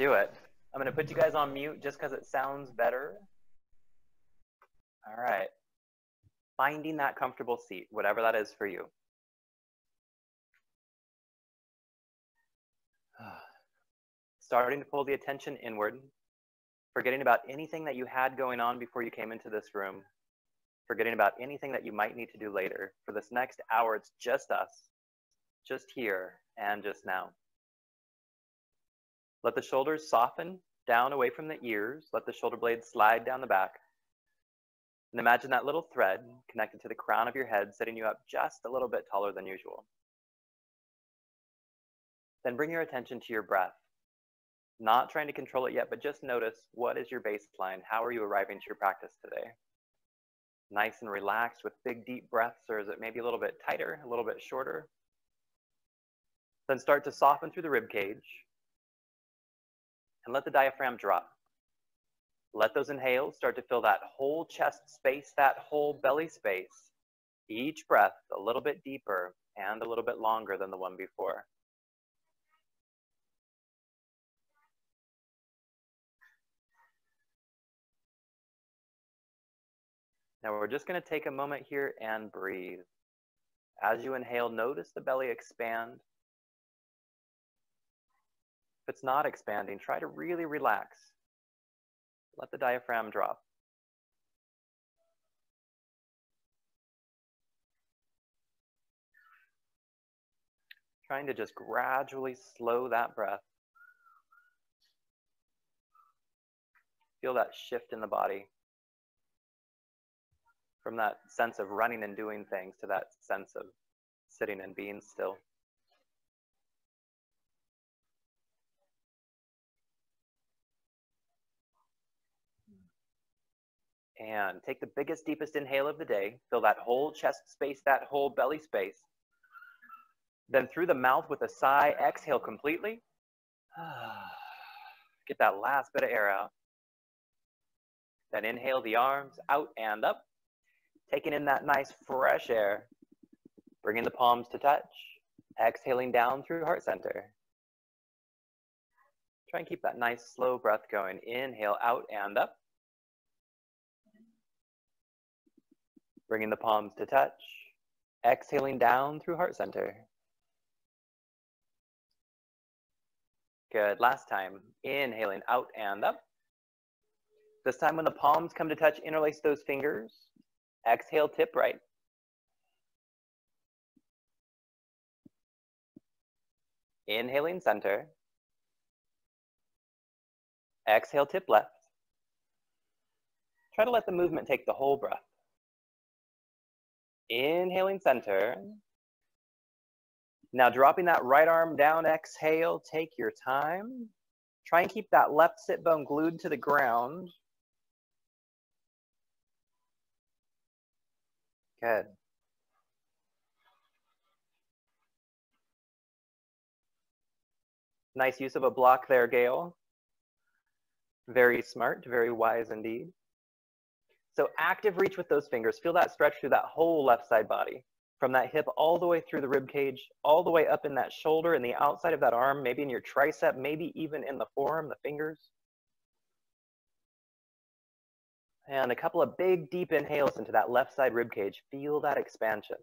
do it. I'm going to put you guys on mute just because it sounds better. All right. Finding that comfortable seat, whatever that is for you. Starting to pull the attention inward, forgetting about anything that you had going on before you came into this room, forgetting about anything that you might need to do later. For this next hour, it's just us, just here and just now. Let the shoulders soften down away from the ears. Let the shoulder blades slide down the back. And imagine that little thread connected to the crown of your head, setting you up just a little bit taller than usual. Then bring your attention to your breath. Not trying to control it yet, but just notice, what is your baseline? How are you arriving to your practice today? Nice and relaxed with big, deep breaths, or is it maybe a little bit tighter, a little bit shorter? Then start to soften through the rib cage and let the diaphragm drop. Let those inhales start to fill that whole chest space, that whole belly space. Each breath a little bit deeper and a little bit longer than the one before. Now we're just going to take a moment here and breathe. As you inhale, notice the belly expand. If it's not expanding, try to really relax. Let the diaphragm drop. Trying to just gradually slow that breath. Feel that shift in the body. From that sense of running and doing things to that sense of sitting and being still. And take the biggest, deepest inhale of the day. Fill that whole chest space, that whole belly space. Then through the mouth with a sigh, exhale completely. Get that last bit of air out. Then inhale the arms out and up. Taking in that nice fresh air, bringing the palms to touch, exhaling down through heart center. Try and keep that nice slow breath going. Inhale out and up. Bringing the palms to touch, exhaling down through heart center. Good, last time, inhaling out and up. This time when the palms come to touch, interlace those fingers. Exhale, tip right. Inhaling, center. Exhale, tip left. Try to let the movement take the whole breath. Inhaling, center. Now dropping that right arm down, exhale, take your time. Try and keep that left sit bone glued to the ground. Good. Nice use of a block there, Gail. Very smart, very wise indeed. So active reach with those fingers. Feel that stretch through that whole left side body. From that hip all the way through the rib cage, all the way up in that shoulder and the outside of that arm, maybe in your tricep, maybe even in the forearm, the fingers. And a couple of big, deep inhales into that left side rib cage. Feel that expansion.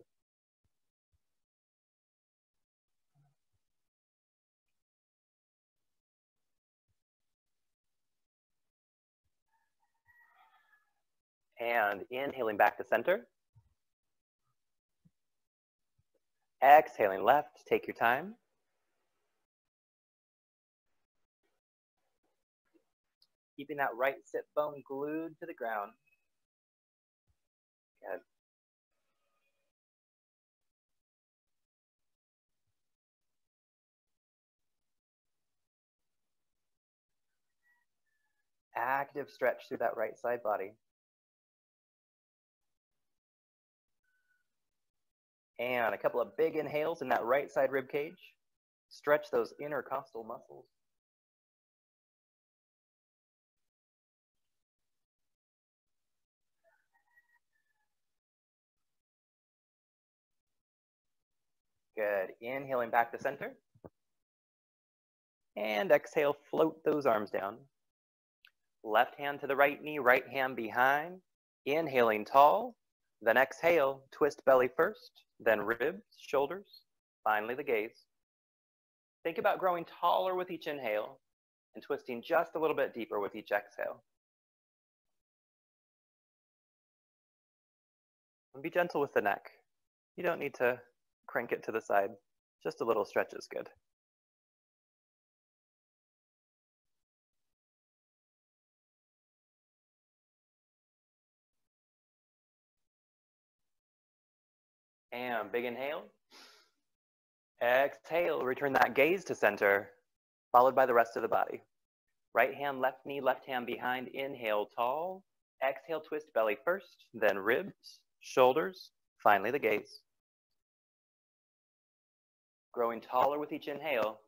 And inhaling back to center. Exhaling left, take your time. Keeping that right sit bone glued to the ground. Good. Active stretch through that right side body. And a couple of big inhales in that right side rib cage. Stretch those intercostal muscles. Good, inhaling back to center. And exhale, float those arms down. Left hand to the right knee, right hand behind. Inhaling tall, then exhale, twist belly first, then ribs, shoulders, finally the gaze. Think about growing taller with each inhale and twisting just a little bit deeper with each exhale. And be gentle with the neck. You don't need to crank it to the side. Just a little stretch is good. And big inhale. Exhale, return that gaze to center, followed by the rest of the body. Right hand, left knee, left hand behind. Inhale, tall. Exhale, twist belly first, then ribs, shoulders, finally the gaze. Growing taller with each inhale,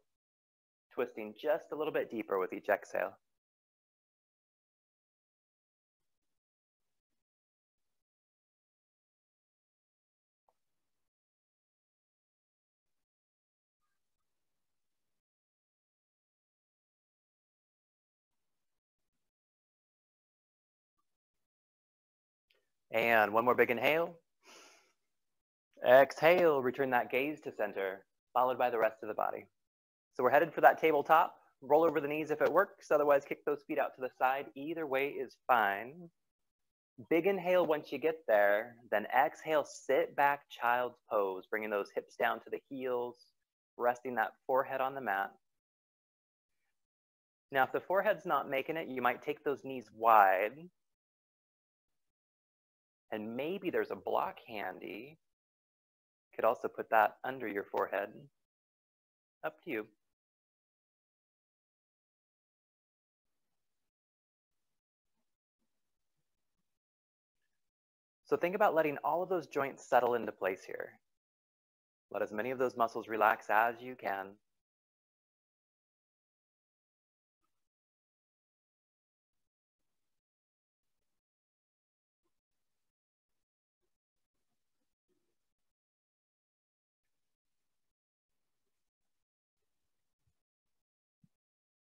twisting just a little bit deeper with each exhale. And one more big inhale. Exhale, return that gaze to center, followed by the rest of the body. So we're headed for that tabletop. Roll over the knees if it works, otherwise kick those feet out to the side. Either way is fine. Big inhale once you get there, then exhale, sit back, child's pose, bringing those hips down to the heels, resting that forehead on the mat. Now, if the forehead's not making it, you might take those knees wide. And maybe there's a block handy. Could also put that under your forehead. Up to you. So think about letting all of those joints settle into place here. Let as many of those muscles relax as you can.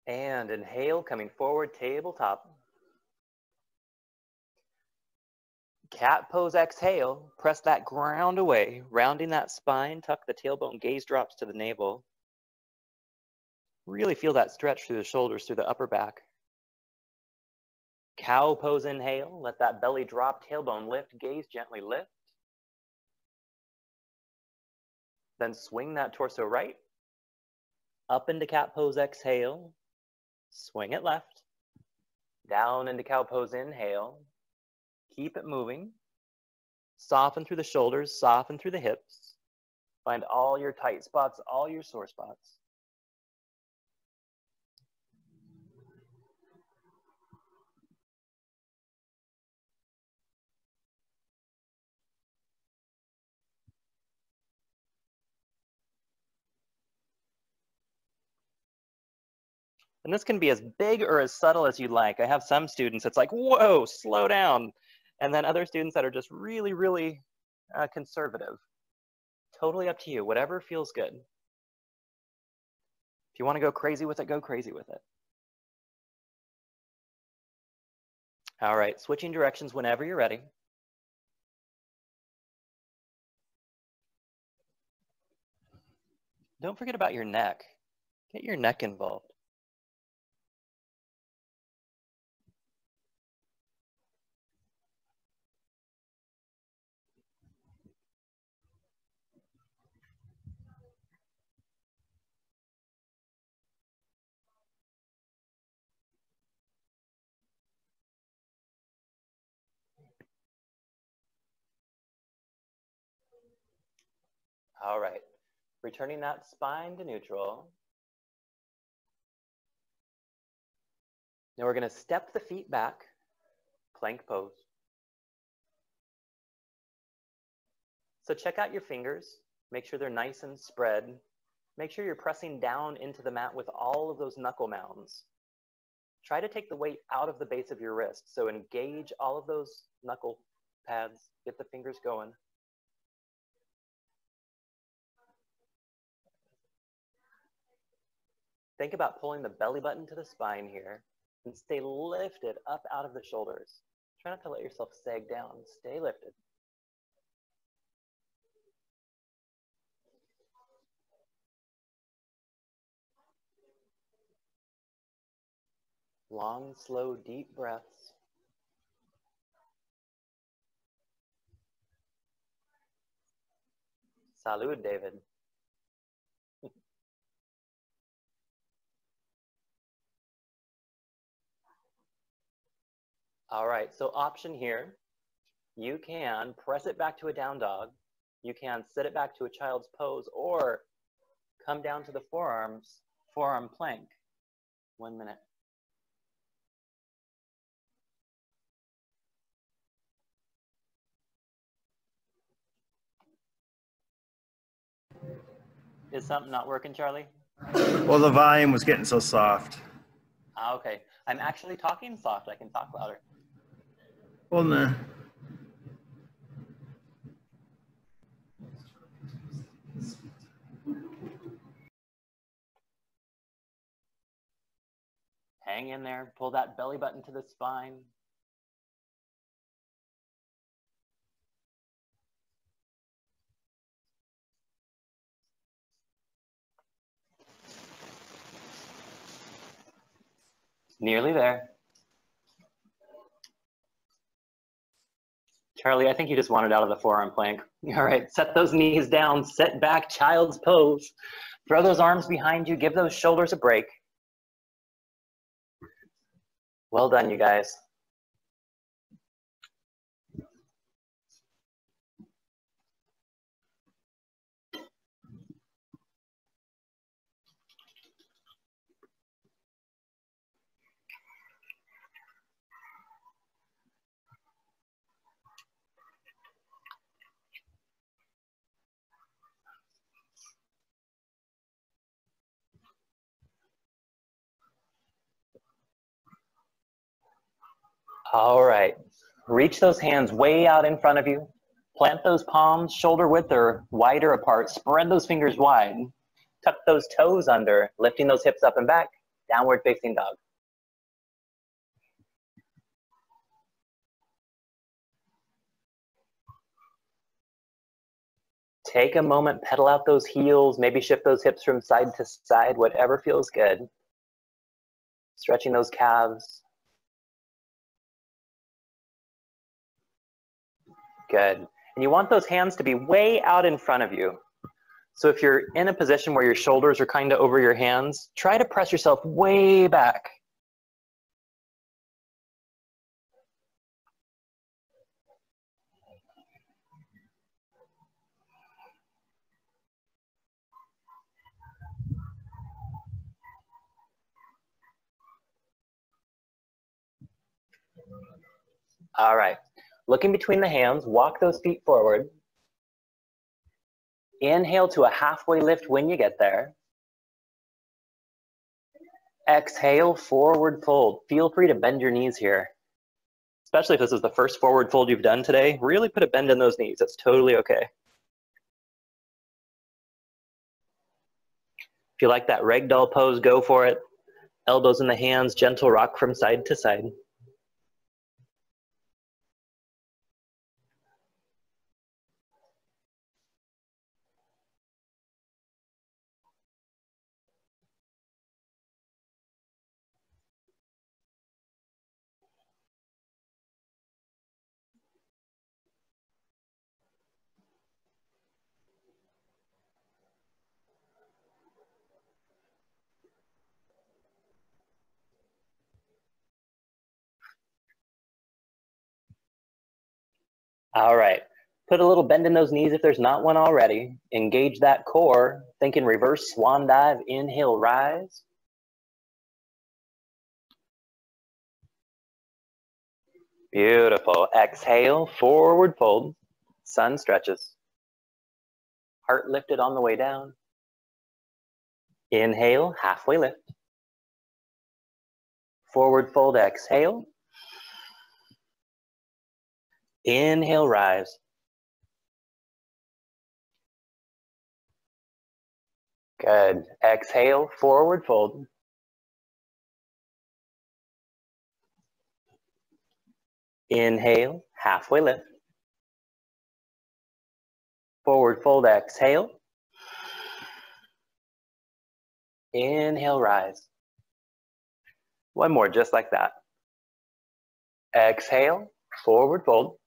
And inhale, coming forward, tabletop. Cat pose, exhale, press that ground away, rounding that spine, tuck the tailbone, gaze drops to the navel. Really feel that stretch through the shoulders, through the upper back. Cow pose, inhale, let that belly drop, tailbone lift, gaze gently lift. Then swing that torso right, up into cat pose, exhale. Swing it left, down into cow pose, inhale. Keep it moving. Soften through the shoulders, soften through the hips. Find all your tight spots, all your sore spots. And this can be as big or as subtle as you like. I have some students, it's like, whoa, slow down. And then other students that are just really, really conservative. Totally up to you, whatever feels good. If you want to go crazy with it, go crazy with it. All right, switching directions whenever you're ready. Don't forget about your neck. Get your neck involved. All right, returning that spine to neutral. Now we're going to step the feet back, plank pose. So check out your fingers, make sure they're nice and spread. Make sure you're pressing down into the mat with all of those knuckle mounds. Try to take the weight out of the base of your wrist, so engage all of those knuckle pads, get the fingers going. Think about pulling the belly button to the spine here and stay lifted up out of the shoulders. Try not to let yourself sag down. Stay lifted. Long, slow, deep breaths. Salud, David. All right, so option here, you can press it back to a down dog, you can set it back to a child's pose, or come down to the forearms, forearm plank. 1 minute. Is something not working, Charlie? Well, the volume was getting so soft. Ah, okay, I'm actually talking soft, I can talk louder. Well, nah. Hang in there, pull that belly button to the spine. Nearly there. Charlie, I think you just wanted out of the forearm plank. All right, set those knees down, set back, child's pose. Throw those arms behind you, give those shoulders a break. Well done, you guys. All right, reach those hands way out in front of you. Plant those palms shoulder width or wider apart. Spread those fingers wide. Tuck those toes under, lifting those hips up and back. Downward facing dog. Take a moment, pedal out those heels, maybe shift those hips from side to side, whatever feels good. Stretching those calves. Good. And you want those hands to be way out in front of you. So if you're in a position where your shoulders are kind of over your hands, try to press yourself way back. All right. Looking between the hands, walk those feet forward. Inhale to a halfway lift when you get there. Exhale, forward fold. Feel free to bend your knees here. Especially if this is the first forward fold you've done today, really put a bend in those knees. That's totally okay. If you like that ragdoll pose, go for it. Elbows in the hands, gentle rock from side to side. All right, put a little bend in those knees if there's not one already. Engage that core. Think in reverse swan dive, inhale, rise. Beautiful, exhale, forward fold, sun stretches. Heart lifted on the way down. Inhale, halfway lift. Forward fold, exhale. Inhale, rise. Good. Exhale, forward fold. Inhale, halfway lift. Forward fold, exhale. Inhale, rise. One more, just like that. Exhale, forward fold.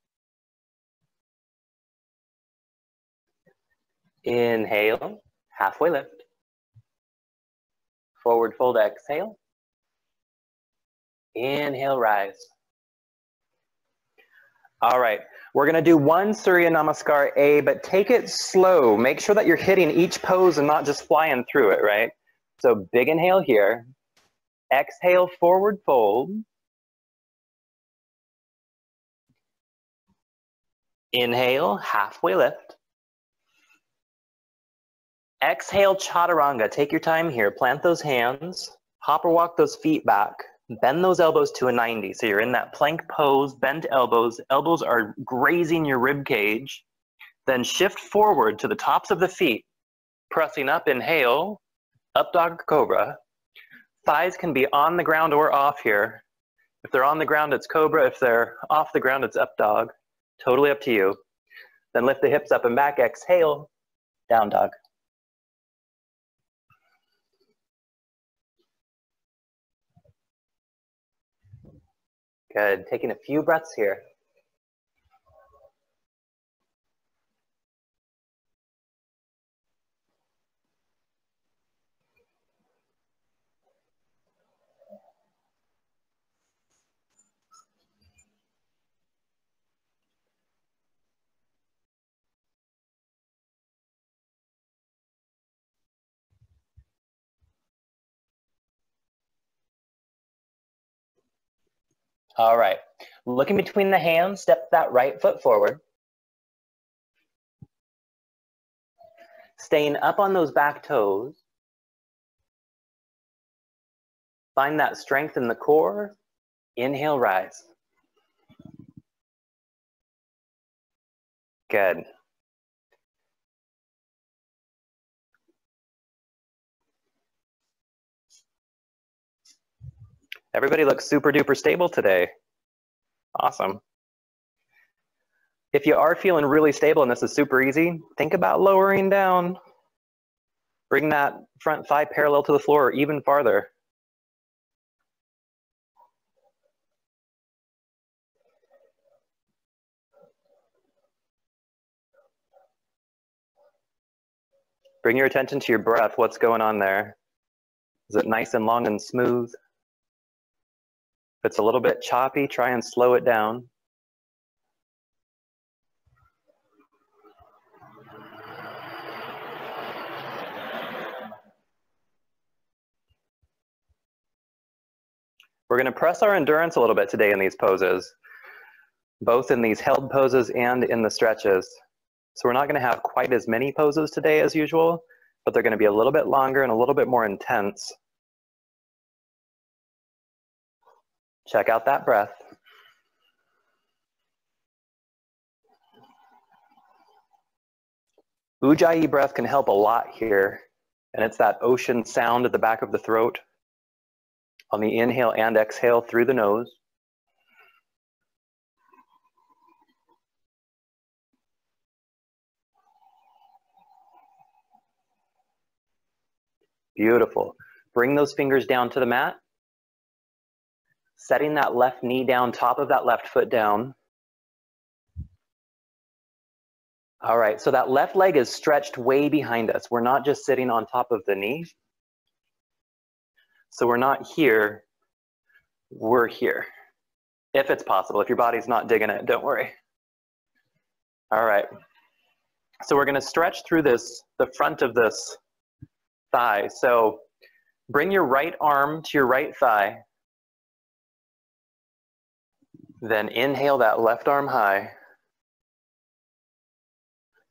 Inhale, halfway lift. Forward fold, exhale. Inhale, rise. All right, we're gonna do one Surya Namaskar A, but take it slow. Make sure that you're hitting each pose and not just flying through it, right? So big inhale here. Exhale, forward fold. Inhale, halfway lift. Exhale, chaturanga. Take your time here. Plant those hands. Hop or walk those feet back. Bend those elbows to a 90. So you're in that plank pose, bent elbows. Elbows are grazing your rib cage. Then shift forward to the tops of the feet. Pressing up, inhale. Up dog cobra. Thighs can be on the ground or off here. If they're on the ground, it's cobra. If they're off the ground, it's up dog. Totally up to you. Then lift the hips up and back. Exhale, down dog. Good, taking a few breaths here. All right, looking between the hands, step that right foot forward. Staying up on those back toes. Find that strength in the core. Inhale, rise. Good. Everybody looks super duper stable today. Awesome. If you are feeling really stable and this is super easy, think about lowering down. Bring that front thigh parallel to the floor or even farther. Bring your attention to your breath. What's going on there? Is it nice and long and smooth? If it's a little bit choppy, try and slow it down. We're going to press our endurance a little bit today in these poses, both in these held poses and in the stretches. So we're not going to have quite as many poses today as usual, but they're going to be a little bit longer and a little bit more intense. Check out that breath. Ujjayi breath can help a lot here. And it's that ocean sound at the back of the throat on the inhale and exhale through the nose. Beautiful. Bring those fingers down to the mat. Setting that left knee down, top of that left foot down. All right, so that left leg is stretched way behind us. We're not just sitting on top of the knee. So we're not here, we're here. If it's possible, if your body's not digging it, don't worry. All right, so we're gonna stretch through this, the front of this thigh. So bring your right arm to your right thigh. Then inhale that left arm high.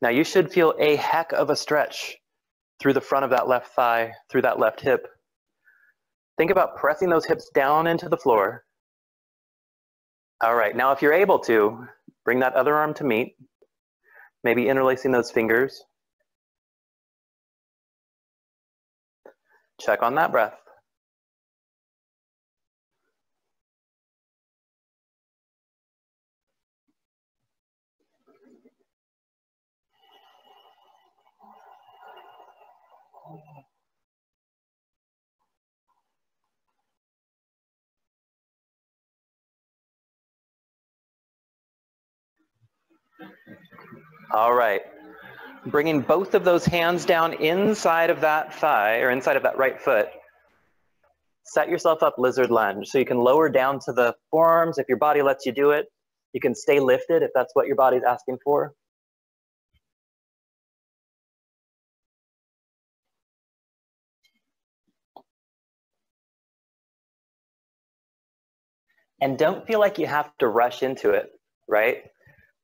Now you should feel a heck of a stretch through the front of that left thigh, through that left hip. Think about pressing those hips down into the floor. All right, now if you're able to, bring that other arm to meet, maybe interlacing those fingers. Check on that breath. All right, bringing both of those hands down inside of that thigh or inside of that right foot. Set yourself up lizard lunge. So you can lower down to the forearms if your body lets you do it. You can stay lifted if that's what your body's asking for. And don't feel like you have to rush into it, right?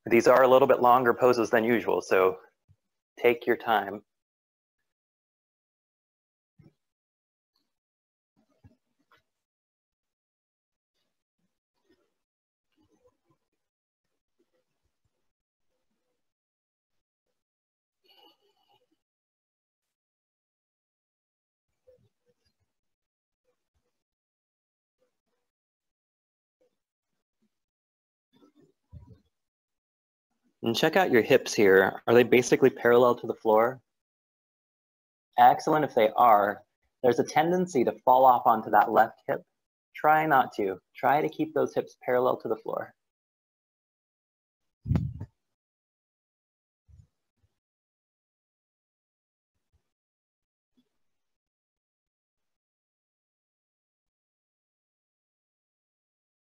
These are a little bit longer poses than usual, so take your time. And check out your hips here. Are they basically parallel to the floor? Excellent if they are. There's a tendency to fall off onto that left hip. Try not to. Try to keep those hips parallel to the floor.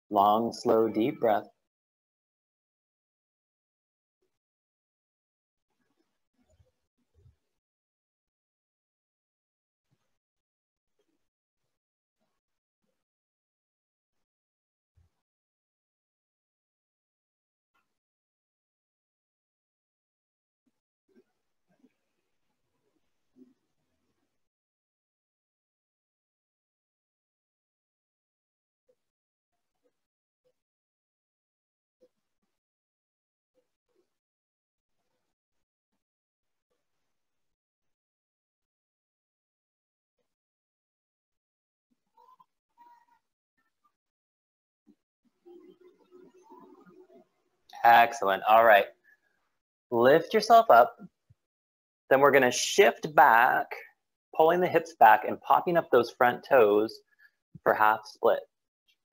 Long, slow, deep breath. Excellent. All right. Lift yourself up. Then we're going to shift back, pulling the hips back and popping up those front toes for half split.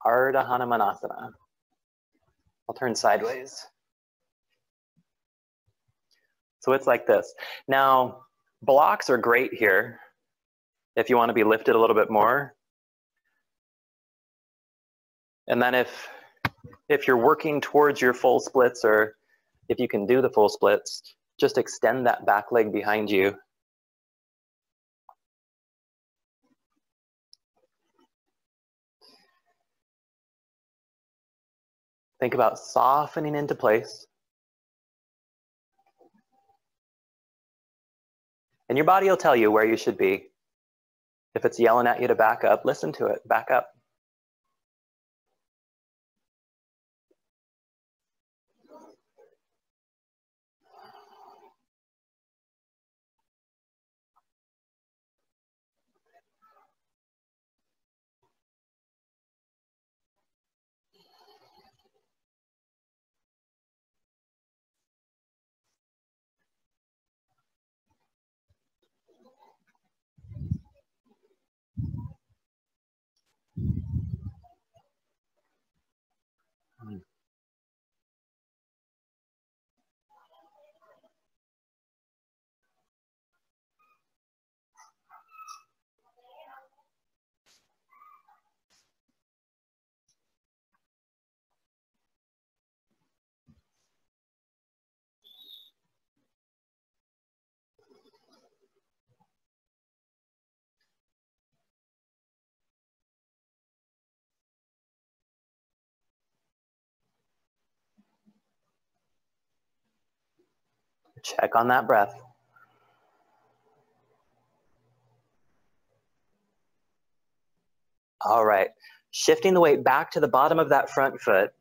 Ardha Hanumanasana. I'll turn sideways. So it's like this. Now, blocks are great here if you want to be lifted a little bit more. And then if you're working towards your full splits, or if you can do the full splits, just extend that back leg behind you. Think about softening into place. And your body will tell you where you should be. If it's yelling at you to back up, listen to it, back up. Check on that breath. All right, shifting the weight back to the bottom of that front foot.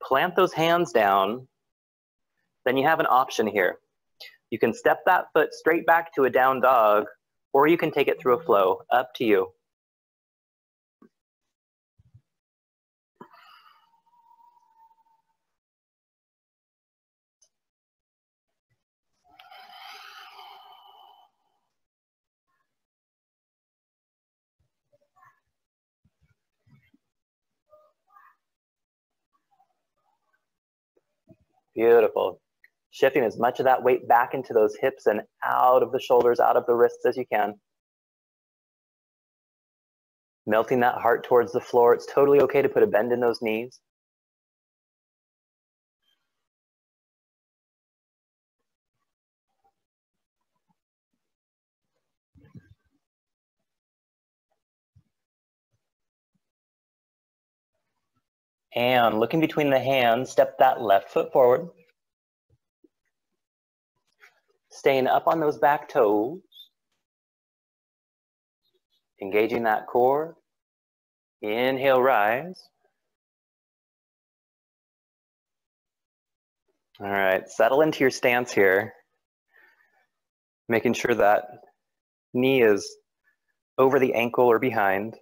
Plant those hands down. Then you have an option here. You can step that foot straight back to a down dog, or you can take it through a flow, up to you. Beautiful. Shifting as much of that weight back into those hips and out of the shoulders, out of the wrists as you can. Melting that heart towards the floor. It's totally okay to put a bend in those knees. And looking between the hands, step that left foot forward. Staying up on those back toes. Engaging that core. Inhale, rise. All right, settle into your stance here. Making sure that knee is over the ankle or behind.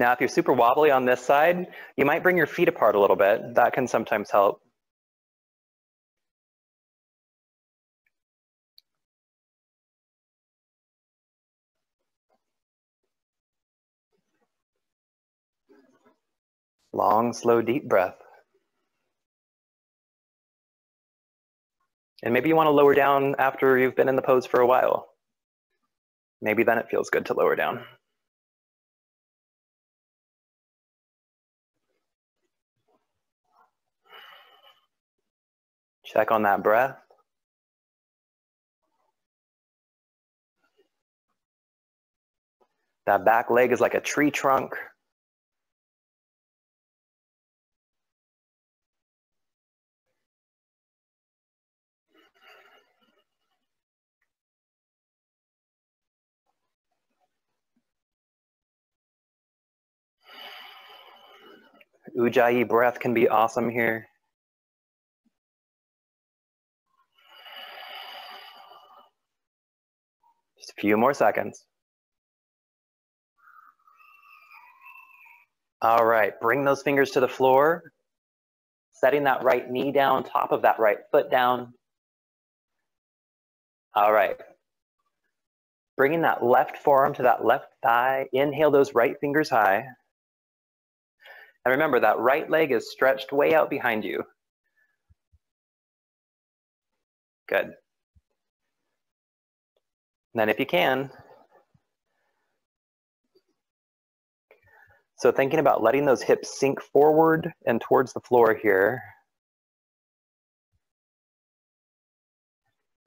Now, if you're super wobbly on this side, you might bring your feet apart a little bit. That can sometimes help. Long, slow, deep breath. And maybe you want to lower down after you've been in the pose for a while. Maybe then it feels good to lower down. Check on that breath. That back leg is like a tree trunk. Ujjayi breath can be awesome here. Few more seconds. All right, bring those fingers to the floor, setting that right knee down, top of that right foot down. All right, bringing that left forearm to that left thigh, inhale those right fingers high. And remember that right leg is stretched way out behind you. Good. And then if you can, so thinking about letting those hips sink forward and towards the floor here.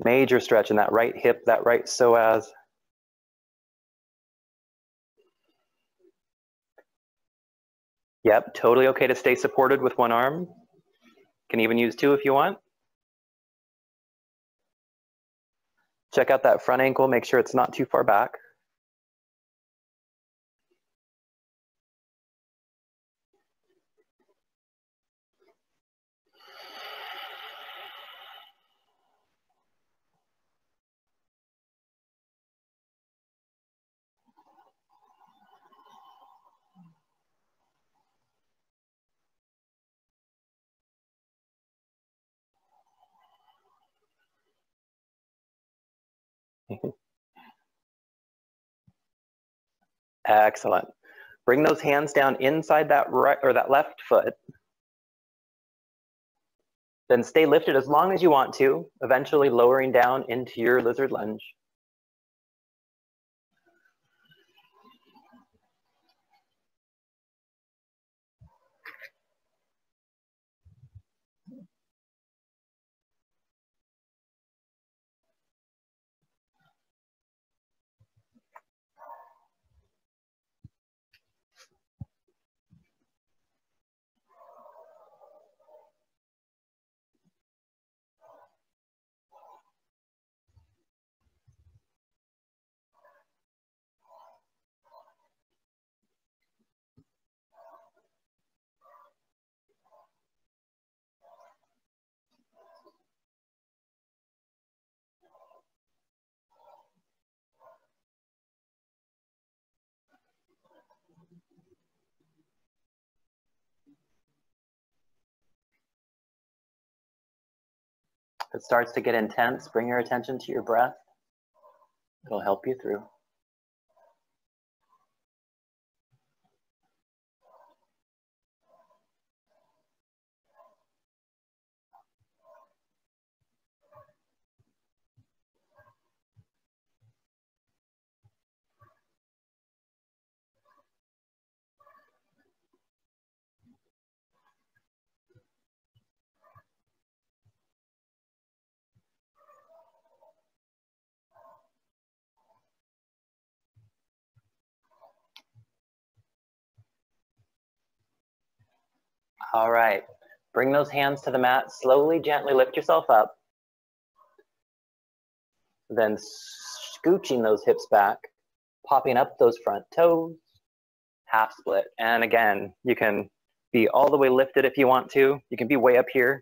Major stretch in that right hip, that right psoas. Yep, totally okay to stay supported with one arm. Can even use two if you want. Check out that front ankle, make sure it's not too far back. Excellent. Bring those hands down inside that right or that left foot. Then stay lifted as long as you want to, eventually lowering down into your lizard lunge. If it starts to get intense, bring your attention to your breath. It'll help you through. All right, bring those hands to the mat. Slowly, gently lift yourself up. Then scooching those hips back, popping up those front toes, half split. And again, you can be all the way lifted if you want to. You can be way up here.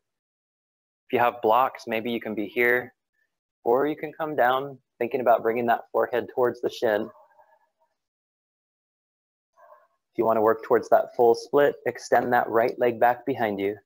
If you have blocks, maybe you can be here, or you can come down, thinking about bringing that forehead towards the shin. You want to work towards that full split, extend that right leg back behind you.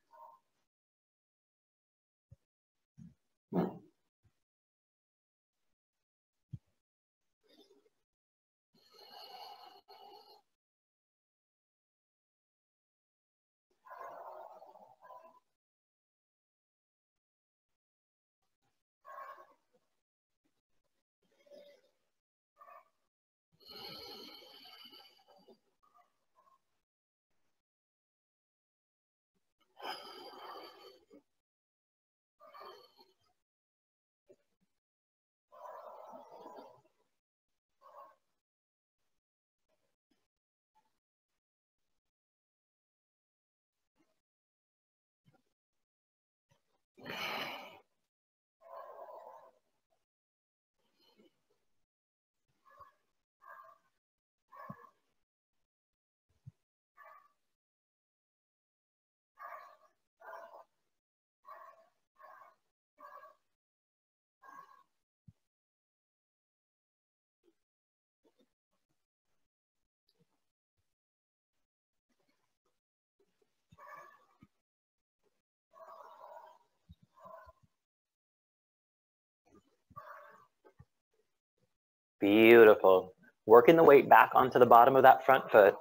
Beautiful. Working the weight back onto the bottom of that front foot.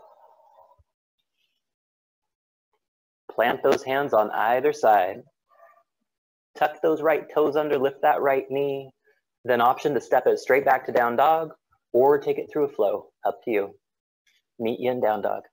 Plant those hands on either side. Tuck those right toes under, lift that right knee. Then option to step it straight back to down dog or take it through a flow. Up to you. Meet you in down dog.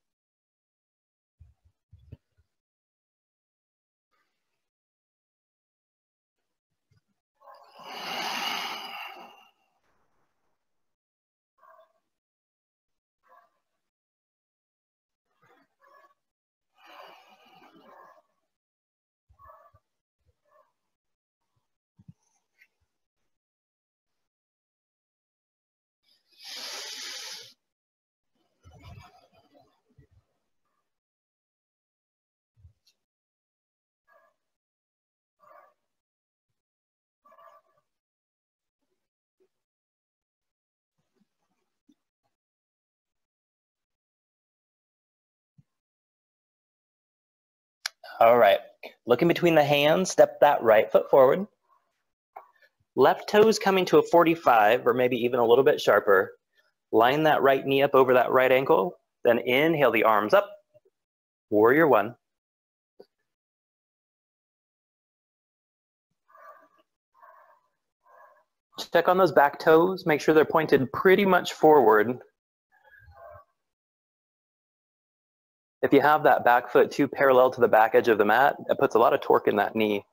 All right, looking between the hands, step that right foot forward. Left toes coming to a 45 or maybe even a little bit sharper. Line that right knee up over that right ankle, then inhale the arms up, warrior one. Check on those back toes, make sure they're pointed pretty much forward. If you have that back foot too parallel to the back edge of the mat, it puts a lot of torque in that knee.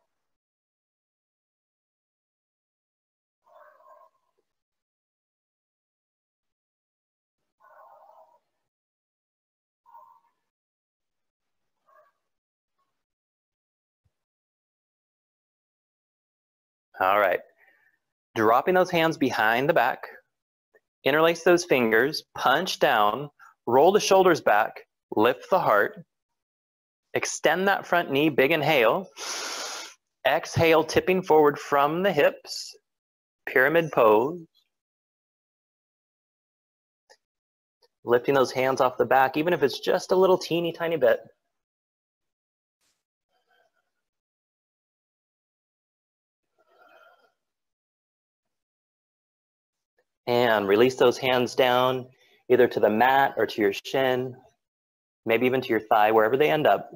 All right. Dropping those hands behind the back. Interlace those fingers, punch down, roll the shoulders back. Lift the heart, extend that front knee, big inhale, exhale, tipping forward from the hips, pyramid pose. Lifting those hands off the back, even if it's just a little teeny tiny bit. And release those hands down, either to the mat or to your shin, maybe even to your thigh, wherever they end up.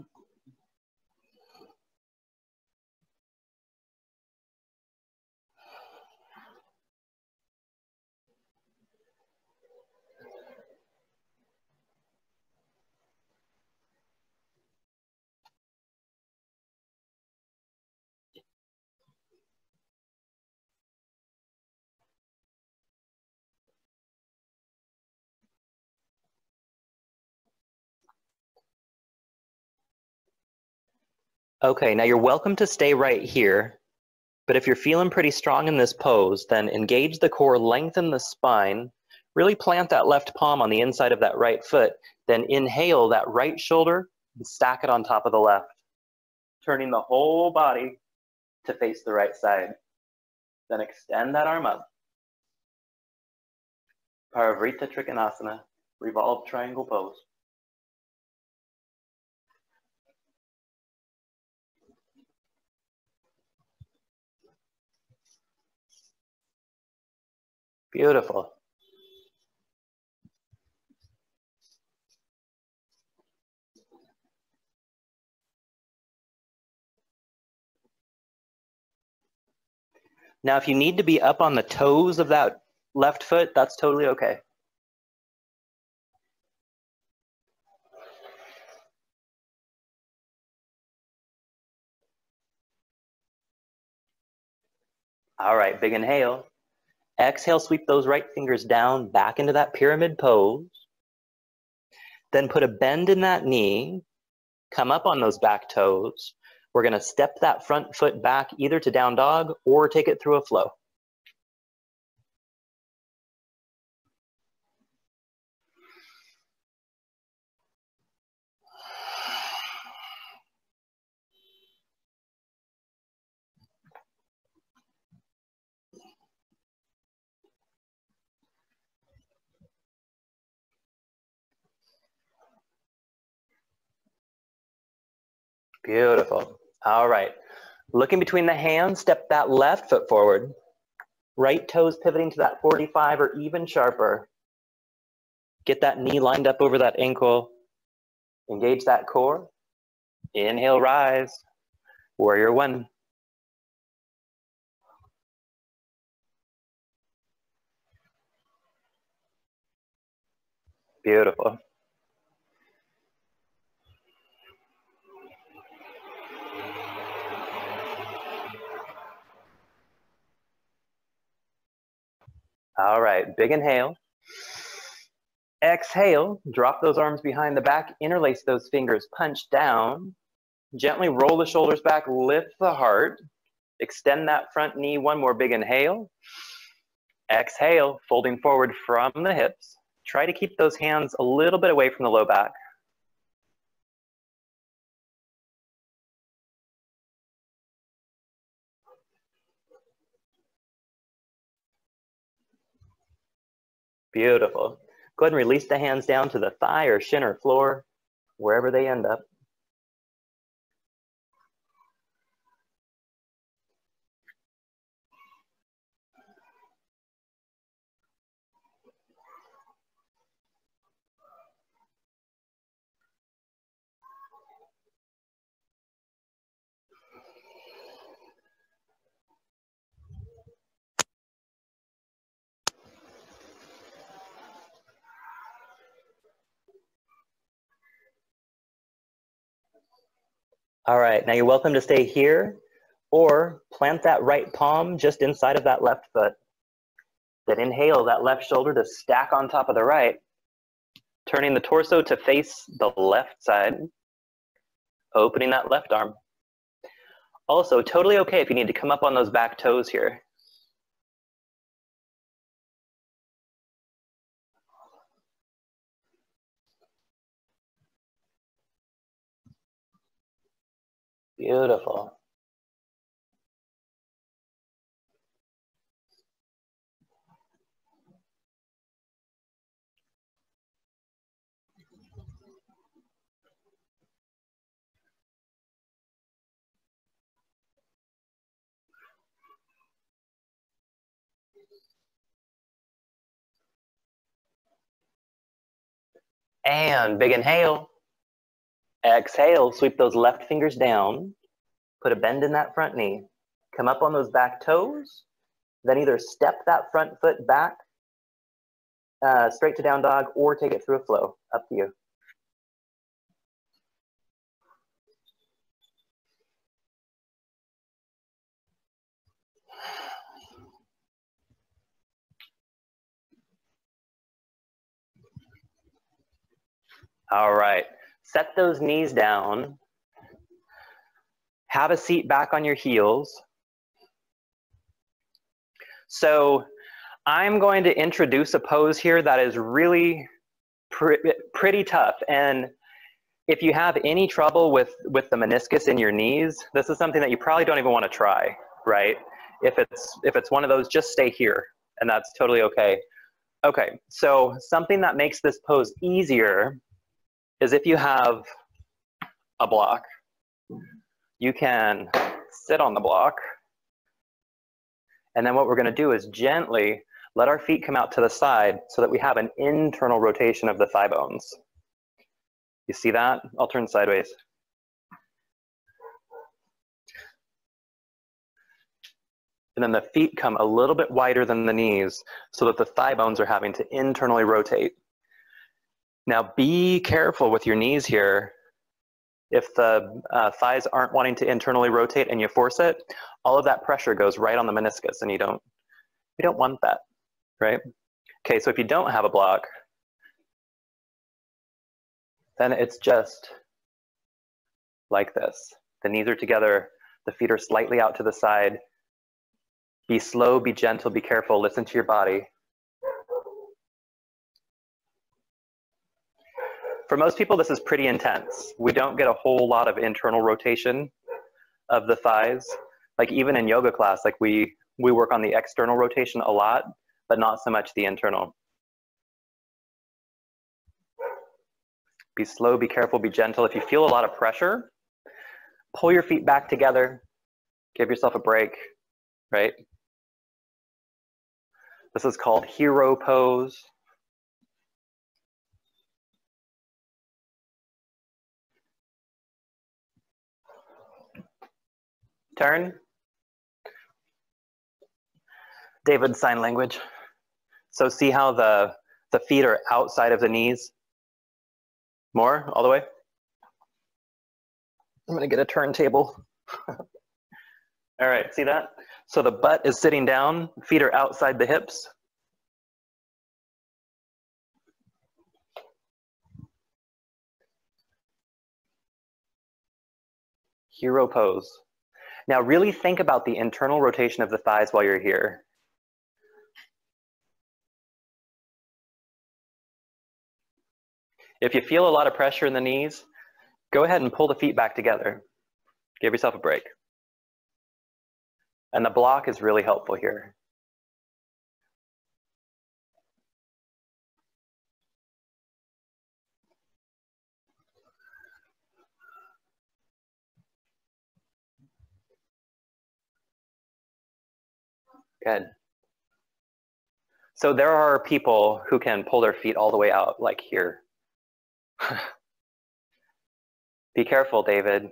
Okay, now you're welcome to stay right here, but if you're feeling pretty strong in this pose, then engage the core, lengthen the spine, really plant that left palm on the inside of that right foot, then inhale that right shoulder and stack it on top of the left, turning the whole body to face the right side. Then extend that arm up. Paravrita Trikonasana, revolved triangle pose. Beautiful. Now, if you need to be up on the toes of that left foot, that's totally okay. All right, big inhale. Exhale, sweep those right fingers down back into that pyramid pose. Then put a bend in that knee. Come up on those back toes. We're going to step that front foot back either to down dog or take it through a flow. Beautiful. All right. Looking between the hands, step that left foot forward. Right toes pivoting to that 45 or even sharper. Get that knee lined up over that ankle. Engage that core. Inhale, rise. Warrior one. Beautiful. All right, big inhale. Exhale, drop those arms behind the back, interlace those fingers, punch down. Gently roll the shoulders back, lift the heart. Extend that front knee, one more big inhale. Exhale, folding forward from the hips. Try to keep those hands a little bit away from the low back. Beautiful. Go ahead and release the hands down to the thigh or shin or floor, wherever they end up. All right, now you're welcome to stay here or plant that right palm just inside of that left foot. Then inhale that left shoulder to stack on top of the right, turning the torso to face the left side, opening that left arm. Also, totally okay if you need to come up on those back toes here. Beautiful. And big inhale. Exhale, sweep those left fingers down. Put a bend in that front knee. Come up on those back toes. Then either step that front foot back straight to down dog or take it through a flow. Up to you. All right, set those knees down. Have a seat back on your heels. So I'm going to introduce a pose here that is really pretty tough. And if you have any trouble with the meniscus in your knees, this is something that you probably don't even want to try, right? If it's one of those, just stay here, and that's totally okay. Okay, so something that makes this pose easier is if you have a block, you can sit on the block. And then what we're gonna do is gently let our feet come out to the side so that we have an internal rotation of the thigh bones. You see that? I'll turn sideways. And then the feet come a little bit wider than the knees so that the thigh bones are having to internally rotate. Now be careful with your knees here. If the thighs aren't wanting to internally rotate and you force it, all of that pressure goes right on the meniscus, and you don't want that, right? Okay, so if you don't have a block, then it's just like this. The knees are together, the feet are slightly out to the side. Be slow, be gentle, be careful, listen to your body. For most people, this is pretty intense. We don't get a whole lot of internal rotation of the thighs. Like even in yoga class, like we work on the external rotation a lot, but not so much the internal. Be slow, be careful, be gentle. If you feel a lot of pressure, pull your feet back together, give yourself a break, right? This is called hero pose. Turn. David, sign language. So see how the feet are outside of the knees? More, all the way. I'm gonna get a turntable. All right, see that? So the butt is sitting down, feet are outside the hips. Hero pose. Now really think about the internal rotation of the thighs while you're here. If you feel a lot of pressure in the knees, go ahead and pull the feet back together. Give yourself a break. And the block is really helpful here. Good. So there are people who can pull their feet all the way out, like here. Be careful, David.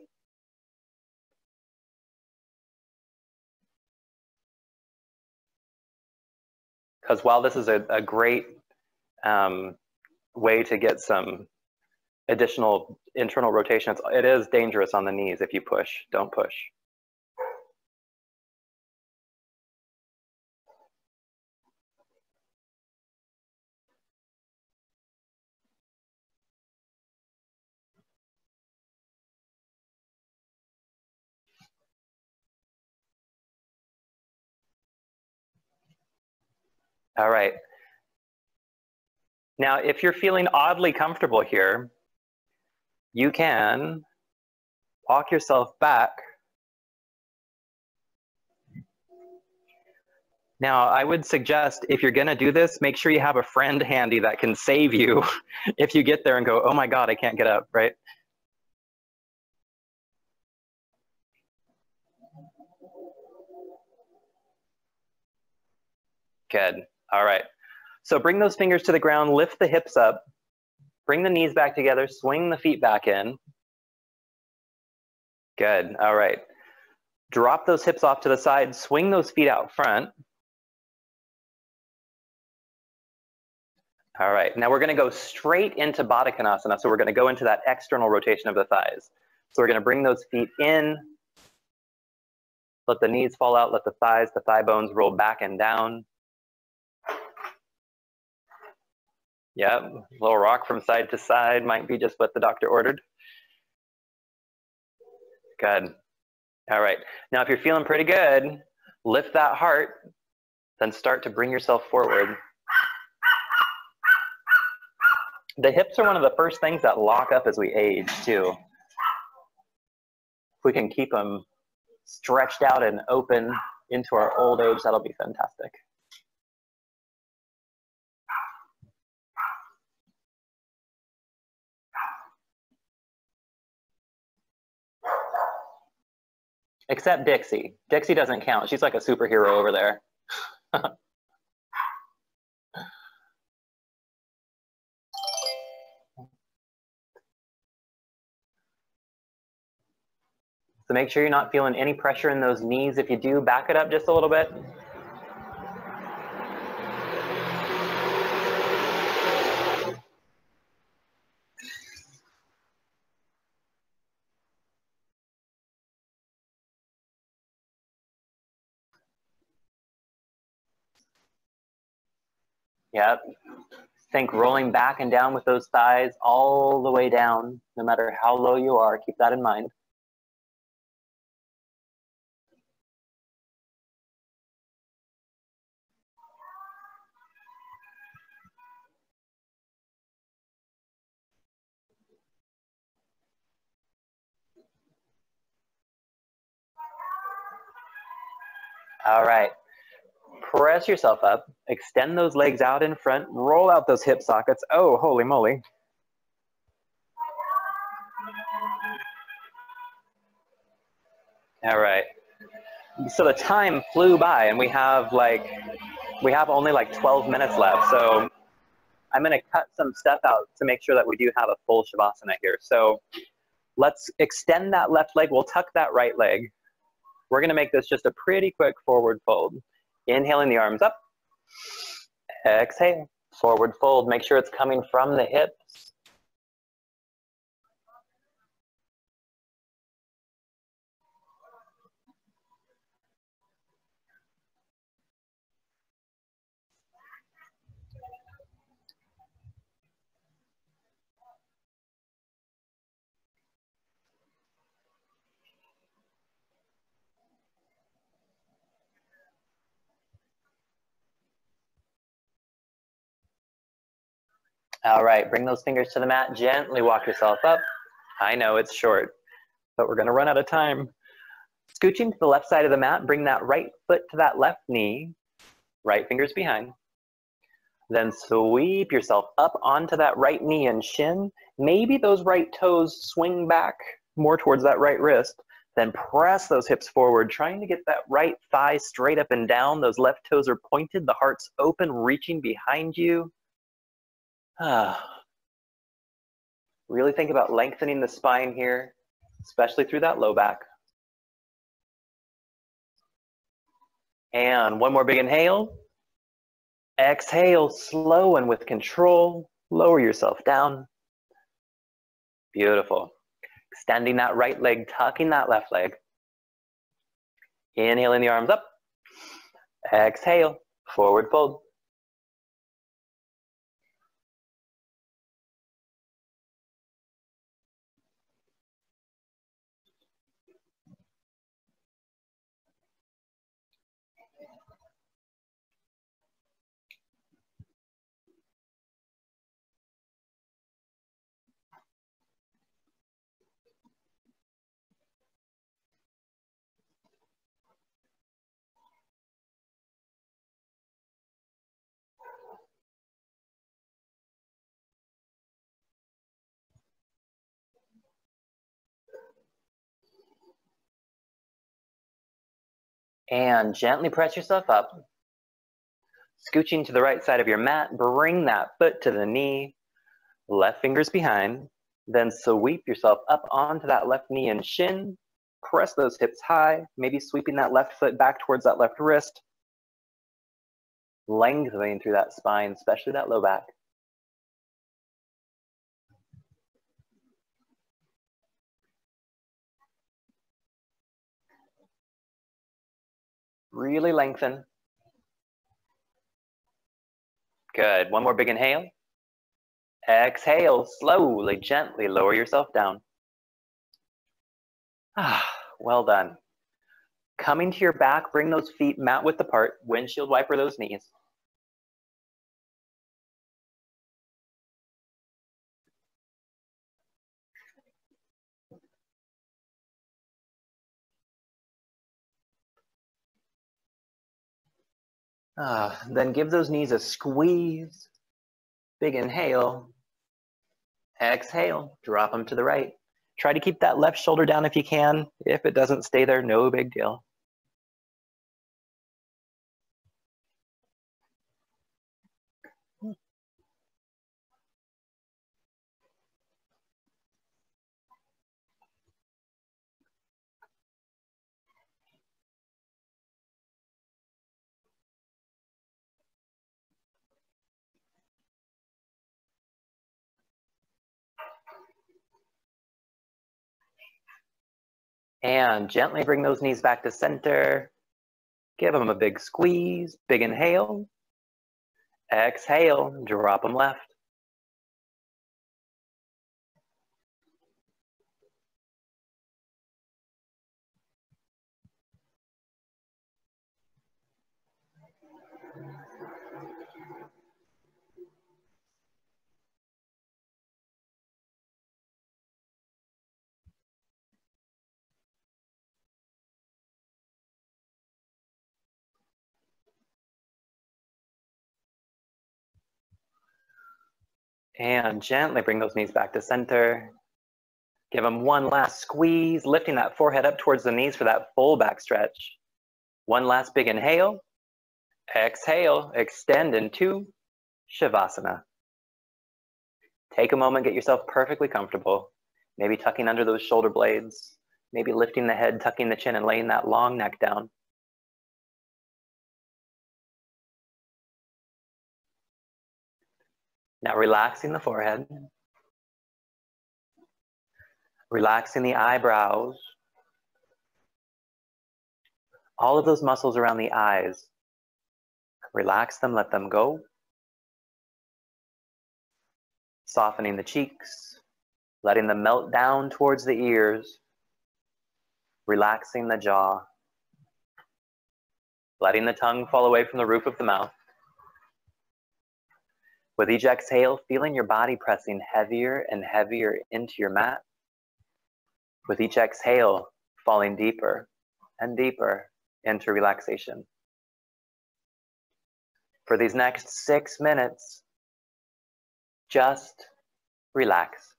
Because while this is a great way to get some additional internal rotation, it is dangerous on the knees if you push. Don't push. All right. Now, if you're feeling oddly comfortable here, you can walk yourself back. Now, I would suggest if you're gonna do this, make sure you have a friend handy that can save you if you get there and go, oh my God, I can't get up, right? Good. All right. So bring those fingers to the ground, lift the hips up, Bring the knees back together, swing the feet back in. Good, all right. Drop those hips off to the side, swing those feet out front. All right, now we're gonna go straight into Baddha Konasana. So we're gonna go into that external rotation of the thighs. So we're gonna bring those feet in, let the knees fall out, let the thigh bones roll back and down. Yep, a little rock from side to side might be just what the doctor ordered. Good, all right. Now if you're feeling pretty good, lift that heart, then start to bring yourself forward. The hips are one of the first things that lock up as we age, too. If we can keep them stretched out and open into our old age, that'll be fantastic. Except Dixie. Dixie doesn't count. She's like a superhero over there. So make sure you're not feeling any pressure in those knees. If you do, back it up just a little bit. Yep. Think rolling back and down with those thighs all the way down, no matter how low you are. Keep that in mind. All right, press yourself up, extend those legs out in front, roll out those hip sockets. Oh, holy moly. All right, so the time flew by and we have only like 12 minutes left. So I'm gonna cut some stuff out to make sure that we do have a full Shavasana here. So let's extend that left leg. We'll tuck that right leg. We're gonna make this just a pretty quick forward fold. Inhaling the arms up, exhale, forward fold. Make sure it's coming from the hips. All right, bring those fingers to the mat, gently walk yourself up. I know it's short, but we're gonna run out of time. Scooching to the left side of the mat, bring that right foot to that left knee, right fingers behind. Then sweep yourself up onto that right knee and shin. Maybe those right toes swing back more towards that right wrist. Then press those hips forward, trying to get that right thigh straight up and down. Those left toes are pointed, the heart's open, reaching behind you. Really think about lengthening the spine here, especially through that low back. And one more big inhale. Exhale, slow and with control. Lower yourself down. Beautiful. Extending that right leg, tucking that left leg. Inhaling the arms up. Exhale, forward fold. And gently press yourself up. Scooching to the right side of your mat, bring that foot to the knee. Left finger's behind, then sweep yourself up onto that left knee and shin. Press those hips high, maybe sweeping that left foot back towards that left wrist. Lengthening through that spine, especially that low back. Really lengthen. Good. One more big inhale. Exhale, slowly, gently lower yourself down. Ah, well done. Coming to your back, bring those feet mat width apart, windshield wiper those knees. Then give those knees a squeeze. Big inhale. Exhale, drop them to the right. Try to keep that left shoulder down if you can. If it doesn't stay there, no big deal. And gently bring those knees back to center. Give them a big squeeze, big inhale. Exhale, drop them left. And gently bring those knees back to center. Give them one last squeeze, lifting that forehead up towards the knees for that full back stretch. One last big inhale. Exhale, extend into Shavasana. Take a moment, get yourself perfectly comfortable. Maybe tucking under those shoulder blades. Maybe lifting the head, tucking the chin, and laying that long neck down. Now relaxing the forehead, relaxing the eyebrows, all of those muscles around the eyes, relax them, let them go, softening the cheeks, letting them melt down towards the ears, relaxing the jaw, letting the tongue fall away from the roof of the mouth. With each exhale, feeling your body pressing heavier and heavier into your mat. With each exhale, falling deeper and deeper into relaxation. For these next 6 minutes, just relax.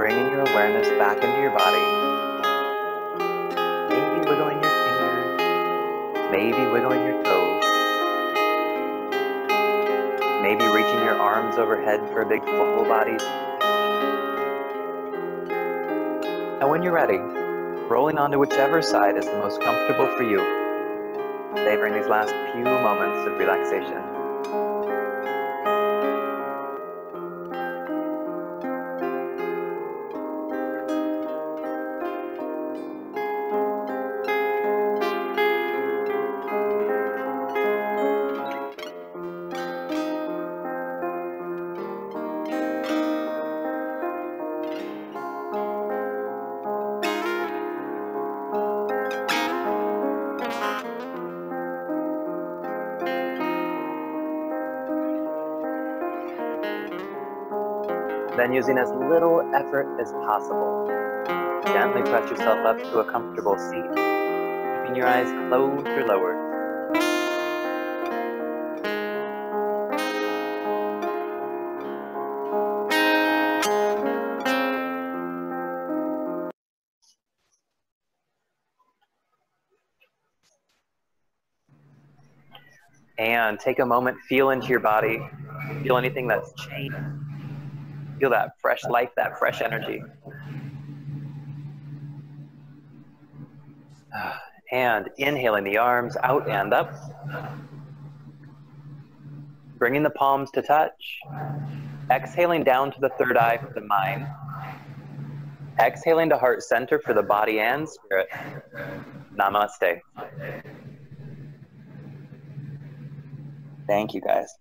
bringing your awareness back into your body. Maybe wiggling your fingers, maybe wiggling your toes, maybe reaching your arms overhead for a big full body. And when you're ready, rolling onto whichever side is the most comfortable for you, savoring these last few moments of relaxation. Then, using as little effort as possible, gently press yourself up to a comfortable seat, keeping your eyes closed or lowered. And take a moment, feel into your body, feel anything that's changed. Feel that fresh life, that fresh energy. And inhaling the arms out and up. Bringing the palms to touch. Exhaling down to the third eye for the mind. Exhaling to heart center for the body and spirit. Namaste. Thank you, guys.